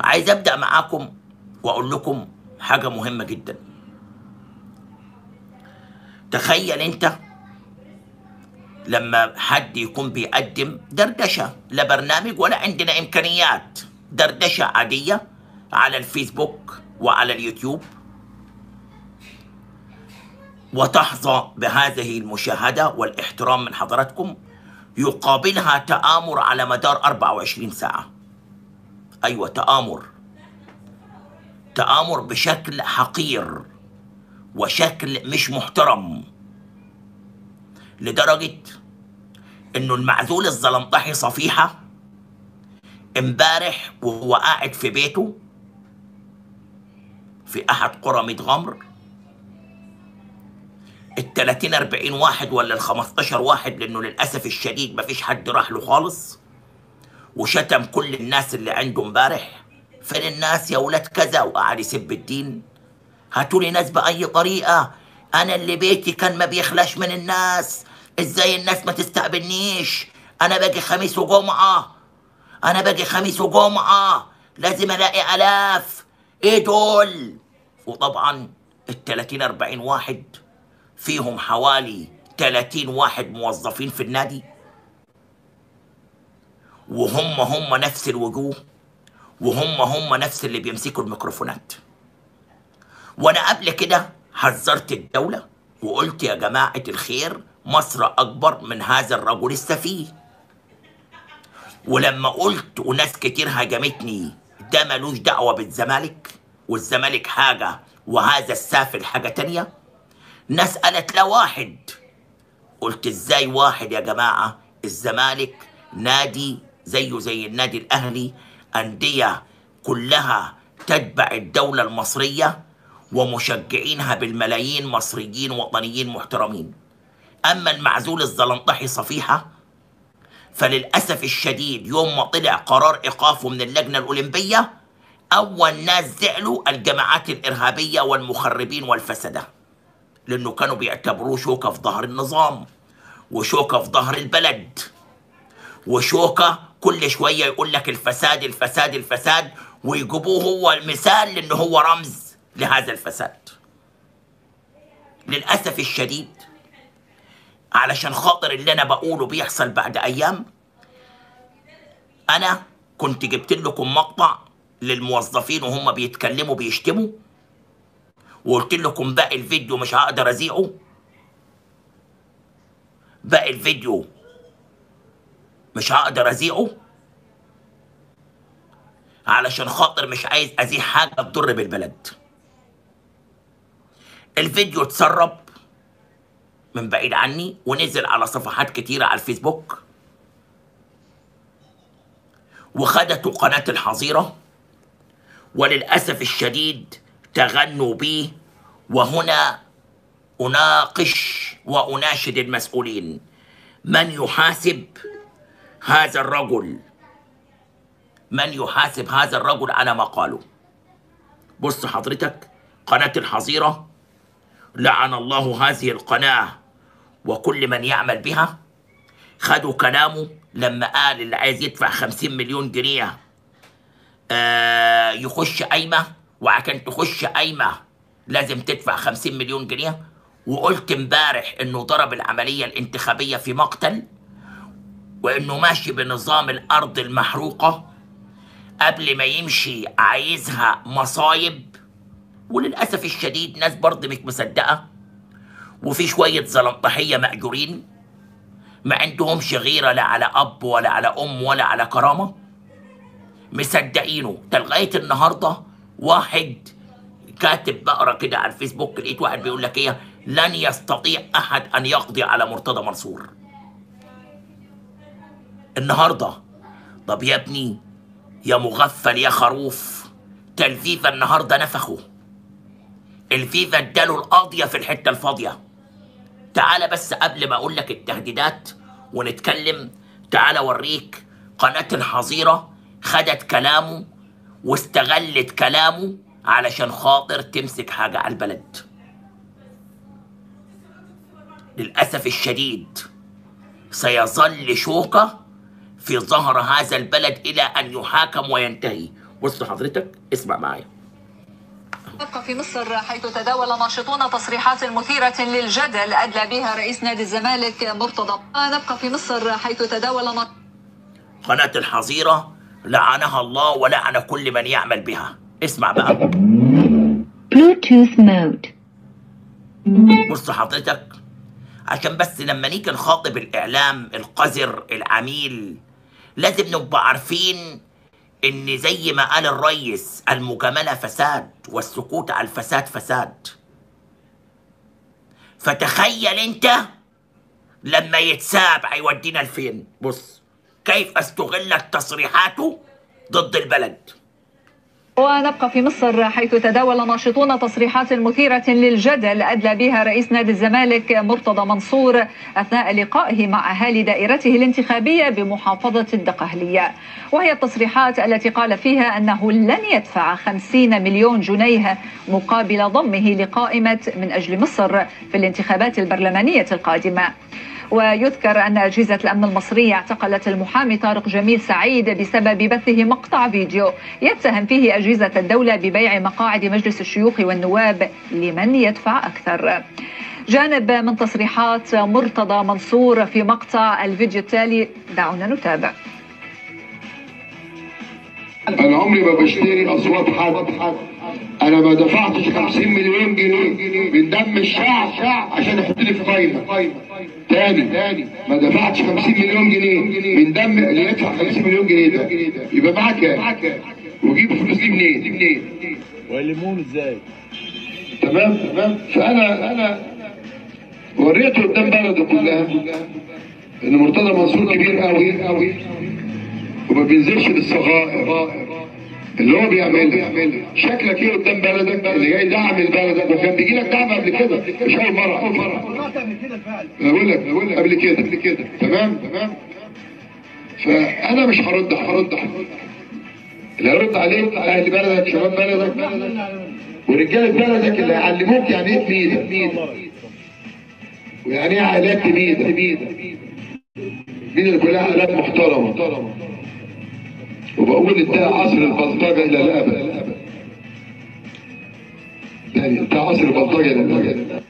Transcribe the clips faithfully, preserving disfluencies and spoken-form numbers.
عايز ابدا معاكم واقول لكم حاجه مهمه جدا. تخيل انت لما حد يكون بيقدم دردشه، لا برنامج ولا عندنا امكانيات، دردشه عاديه على الفيسبوك وعلى اليوتيوب، وتحظى بهذه المشاهده والاحترام من حضراتكم، يقابلها تآمر على مدار أربعة وعشرين ساعة. أيوة، تآمر تآمر بشكل حقير وشكل مش محترم، لدرجة إنه المعزول الزلمطحي صفيحة امبارح وهو قاعد في بيته في أحد قرى ميت غمر، التلاتين أربعين واحد ولا الخمستاشر واحد، لأنه للأسف الشديد مفيش حد راح له خالص، وشتم كل الناس اللي عنده امبارح. فين الناس يا ولاد كذا؟ وقعد يسب الدين، هاتولي ناس بأي طريقة، أنا اللي بيتي كان ما بيخلاش من الناس، إزاي الناس ما تستقبلنيش؟ أنا باجي خميس وجمعة، أنا باجي خميس وجمعة، لازم ألاقي آلاف، إيه دول؟ وطبعًا التلاتين أربعين واحد فيهم حوالي تلاتين واحد موظفين في النادي، وهم هم نفس الوجوه، وهم هم نفس اللي بيمسكوا الميكروفونات. وانا قبل كده حذرت الدولة وقلت يا جماعة الخير، مصر اكبر من هذا الرجل السفيه. ولما قلت وناس كتير هاجمتني ده ملوش دعوة بالزمالك، والزمالك حاجة وهذا السافل حاجة تانية، ناس قالت لا واحد. قلت ازاي واحد يا جماعة؟ الزمالك نادي زيه زي النادي الاهلي، اندية كلها تتبع الدولة المصرية ومشجعينها بالملايين مصريين وطنيين محترمين. اما المعزول الزلنطحي صفيحة فللأسف الشديد يوم ما طلع قرار ايقافه من اللجنة الاولمبية، اول ناس زعلوا الجماعات الارهابية والمخربين والفسدة، لأنه كانوا بيعتبروه شوكة في ظهر النظام، وشوكة في ظهر البلد، وشوكة كل شوية يقول لك الفساد الفساد الفساد، ويجيبوه هو المثال لأنه هو رمز لهذا الفساد. للأسف الشديد علشان خاطر اللي أنا بقوله بيحصل بعد أيام، أنا كنت جبت لكم مقطع للموظفين وهم بيتكلموا بيشتموا، وقلت لكم باقي الفيديو مش هقدر ازيقه، باقي الفيديو مش هقدر ازيقه علشان خاطر مش عايز ازيق حاجه تضر بالبلد. الفيديو اتسرب من بعيد عني ونزل على صفحات كتيره على الفيسبوك، وخدته قناه الحظيره، وللاسف الشديد تغنوا به. وهنا أناقش وأناشد المسؤولين، من يحاسب هذا الرجل؟ من يحاسب هذا الرجل على ما قاله؟ بص حضرتك، قناة الحظيرة لعن الله هذه القناة وكل من يعمل بها، خدوا كلامه لما قال اللي عايز يدفع خمسين مليون جنيه آه يخش قايمة، وعشان تخش قايمة لازم تدفع خمسين مليون جنيه. وقلت امبارح انه ضرب العملية الانتخابية في مقتل، وانه ماشي بنظام الارض المحروقة، قبل ما يمشي عايزها مصايب. وللأسف الشديد ناس برضه مش مصدقة، وفي شوية زلنطحية مأجورين ما عندهمش غيرة لا على اب ولا على ام ولا على كرامة، مصدقينه. ده لغاية النهارده واحد كاتب، بقرا كده على الفيسبوك، لقيت واحد بيقول لك ايه، لن يستطيع احد ان يقضي على مرتضى منصور النهارده. طب يا ابني يا مغفل يا خروف، ده الفيفا النهارده نفخه، الفيفا اداله القاضيه في الحته الفاضيه. تعالى بس قبل ما اقول لك التهديدات ونتكلم، تعالى اوريك قناه الحظيره خدت كلامه واستغلت كلامه علشان خاطر تمسك حاجة على البلد. للأسف الشديد سيظل شوكة في ظهر هذا البلد إلى أن يحاكم وينتهي. بص حضرتك اسمع معايا. تبقى في مصر حيث تداول ناشطون تصريحات مثيرة للجدل أدلى بها رئيس نادي الزمالك مرتضى. نبقى في مصر حيث تداول ناشطون قناة الحظيرة لعنها الله ولعن كل من يعمل بها. اسمع بقى. بلوتوث مود. بص حضرتك، عشان بس لما نيجي نخاطب الإعلام القذر العميل لازم نبقى عارفين إن زي ما قال الريس المجاملة فساد والسكوت على الفساد فساد. فتخيل أنت لما يتساب هيودينا لفين. بص كيف استغلت تصريحاته ضد البلد. ونبقى في مصر حيث تداول ناشطون تصريحات مثيرة للجدل أدلى بها رئيس نادي الزمالك مرتضى منصور أثناء لقائه مع أهالي دائرته الانتخابية بمحافظة الدقهلية، وهي التصريحات التي قال فيها أنه لن يدفع خمسين مليون جنيه مقابل ضمه لقائمة من أجل مصر في الانتخابات البرلمانية القادمة. ويذكر أن أجهزة الأمن المصرية اعتقلت المحامي طارق جميل سعيد بسبب بثه مقطع فيديو يتهم فيه أجهزة الدولة ببيع مقاعد مجلس الشيوخ والنواب لمن يدفع أكثر. جانب من تصريحات مرتضى منصور في مقطع الفيديو التالي، دعونا نتابع. أنا عمري ما بشتري أصوات حد، أنا ما دفعتش خمسين مليون جنيه من دم الشعب عشان أحطني في قايمة. تاني تاني ما دفعتش خمسين مليون جنيه من دم اللي يدفع خمسين مليون جنيه ده، يبقى معاك ايه؟ وجيب الفلوس دي منين؟ ويلمون ازاي؟ تمام تمام. فأنا أنا وريته قدام بلده كلها إن مرتضى منصور كبير قوي قوي وما بينزلش للصغائر اللي هو بيعملها. شكلك ايه قدام بلدك اللي جاي دعم البلد ده؟ كان بيجي لك دعم قبل كده، مش اول مره اول مره بقول لك بقول لك قبل كده قبل كده. تمام تمام. فانا مش هرد هرد اللي هرد عليك اهل بلدك شباب بلدك ورجاله بلدك اللي هيعلموك يعني ايه تميده ويعني ايه عائلات تميده. مين اللي كلها عائلات محترمه، وبقول ده عصر البلطجه الى الابد. يعني ده عصر البلطجه الى الابد.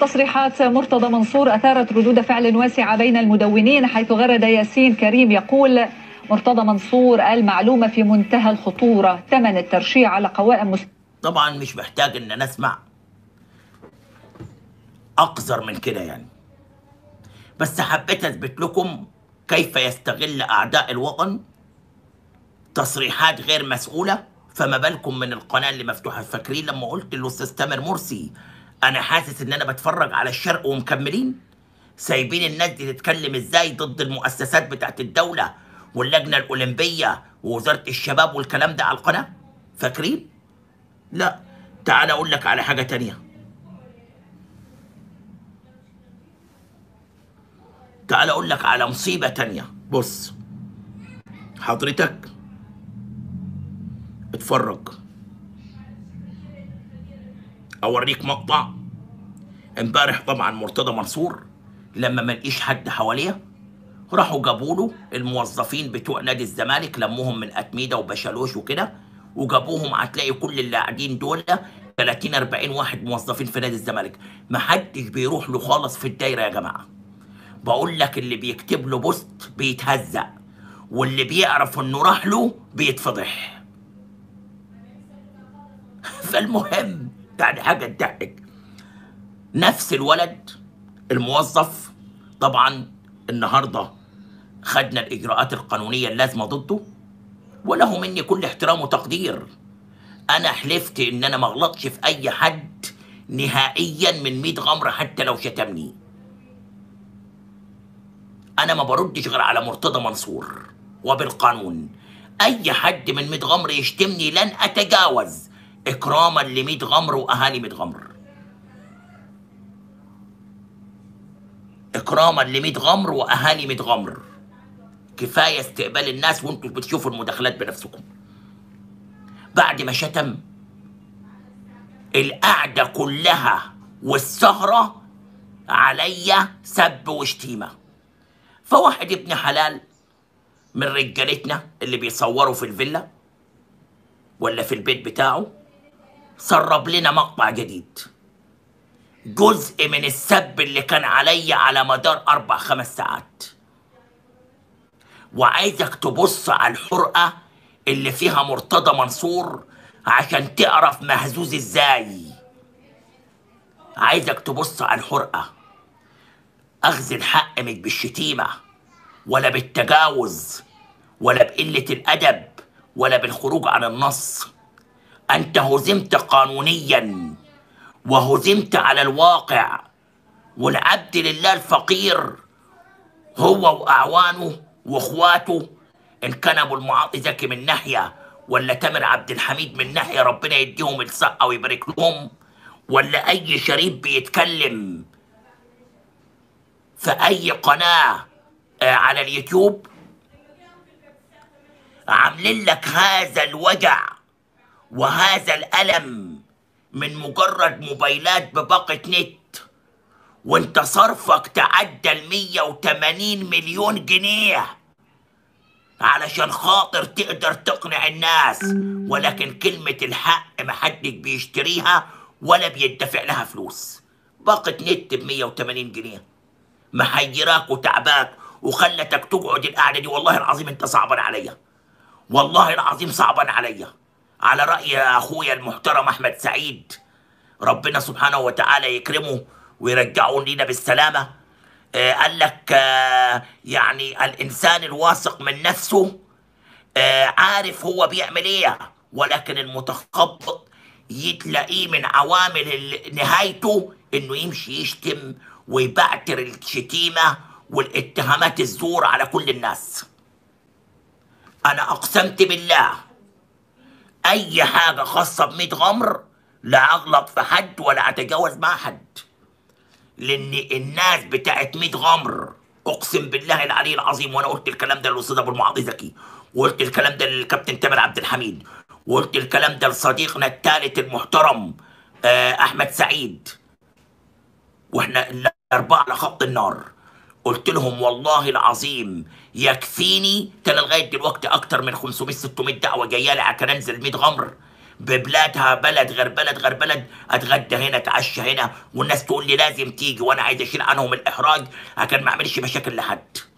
تصريحات مرتضى منصور اثارت ردود فعل واسعه بين المدونين، حيث غرد ياسين كريم يقول: مرتضى منصور المعلومه في منتهى الخطوره، ثمن الترشيح على قوائم مس... طبعا مش محتاج ان انا اسمع اقذر من كده يعني، بس حبيت اثبت لكم كيف يستغل أعداء الوطن تصريحات غير مسؤولة. فما بالكم من القناة اللي مفتوحة؟ فاكرين لما قلت للأستاذ تامر مرسي أنا حاسس إن أنا بتفرج على الشرق ومكملين سايبين الناس دي تتكلم إزاي ضد المؤسسات بتاعت الدولة واللجنة الأولمبية ووزارة الشباب والكلام ده على القناة؟ فاكرين؟ لا، تعال أقول لك على حاجة تانية. تعال اقول لك على مصيبه تانيه. بص حضرتك اتفرج، اوريك مقطع امبارح. طبعا مرتضى منصور لما ما لقيش حد حواليه راحوا جابوا له الموظفين بتوع نادي الزمالك، لموهم من اتميده وبشالوش وكده وجابوهم. هتلاقي كل اللي قاعدين دول ثلاثين أربعين واحد موظفين في نادي الزمالك، ما حدش بيروح له خالص في الدايره يا جماعه. بقول لك اللي بيكتب له بوست بيتهزق، واللي بيعرف انه راح له بيتفضح. فالمهم يعني حاجه تضحك. نفس الولد الموظف طبعا النهارده خدنا الاجراءات القانونيه اللازمه ضده، وله مني كل احترام وتقدير. انا حلفت ان انا ما اغلطش في اي حد نهائيا من ميت غمر حتى لو شتمني. أنا ما بردش غير على مرتضى منصور، وبالقانون أي حد من ميت غمر يشتمني لن أتجاوز، إكراما لميت غمر وأهالي ميت غمر. إكراما لميت غمر وأهالي ميت غمر. كفاية استقبال الناس وأنتوا بتشوفوا المداخلات بنفسكم. بعد ما شتم القعدة كلها والسهرة عليا سب وشتيمة. فواحد ابن حلال من رجالتنا اللي بيصوروا في الفيلا ولا في البيت بتاعه سرب لنا مقطع جديد، جزء من السب اللي كان عليا على مدار أربع خمس ساعات. وعايزك تبص على الحرقة اللي فيها مرتضى منصور عشان تعرف مهزوز ازاي. عايزك تبص على الحرقة. أخذ الحق مش بالشتيمة ولا بالتجاوز ولا بقلة الأدب ولا بالخروج عن النص. أنت هزمت قانونيا وهزمت على الواقع، والعبد لله الفقير هو وأعوانه وإخواته، إن كان أبو المعاضي زكي من ناحية ولا تامر عبد الحميد من ناحية، ربنا يديهم الصحة ويبارك لهم، ولا أي شريف بيتكلم في أي قناة على اليوتيوب، عاملين لك هذا الوجع وهذا الألم من مجرد موبايلات بباقة نت، وانت صرفك تعدى ال مية وتمانين مليون جنيه علشان خاطر تقدر تقنع الناس، ولكن كلمة الحق محدش بيشتريها ولا بيدفع لها فلوس. باقة نت ب مية وتمانين جنيه محيراك وتعباك وخلتك تقعد القعده دي. والله العظيم انت صعبا عليا، والله العظيم صعبا عليا، على راي اخويا المحترم احمد سعيد، ربنا سبحانه وتعالى يكرمه ويرجعه لينا بالسلامه. آه قال لك آه يعني الانسان الواثق من نفسه آه عارف هو بيعمل ايه، ولكن المتخبط يتلاقيه من عوامل نهايته انه يمشي يشتم ويبعتر الشتيمه والاتهامات الزور على كل الناس. انا اقسمت بالله اي حاجه خاصه بميت غمر لا اغلط في حد ولا اتجاوز مع حد، لان الناس بتاعت ميت غمر اقسم بالله العلي العظيم، وانا قلت الكلام ده للاستاذ ابو المعاضي زكي، وقلت الكلام ده للكابتن تامر عبد الحميد، وقلت الكلام ده لصديقنا الثالث المحترم احمد سعيد، واحنا الاربعه على خط النار. قلت لهم والله العظيم يكفيني، كان لغايه دلوقتي اكتر من خمسمية ستمية دعوه جايه لي على كننزل ميت غمر ببلادها، بلد غير بلد غير بلد، اتغدى هنا اتعشى هنا، والناس تقول لي لازم تيجي، وانا عايز اشيل عنهم الاحراج عشان ما اعملش مشاكل لحد.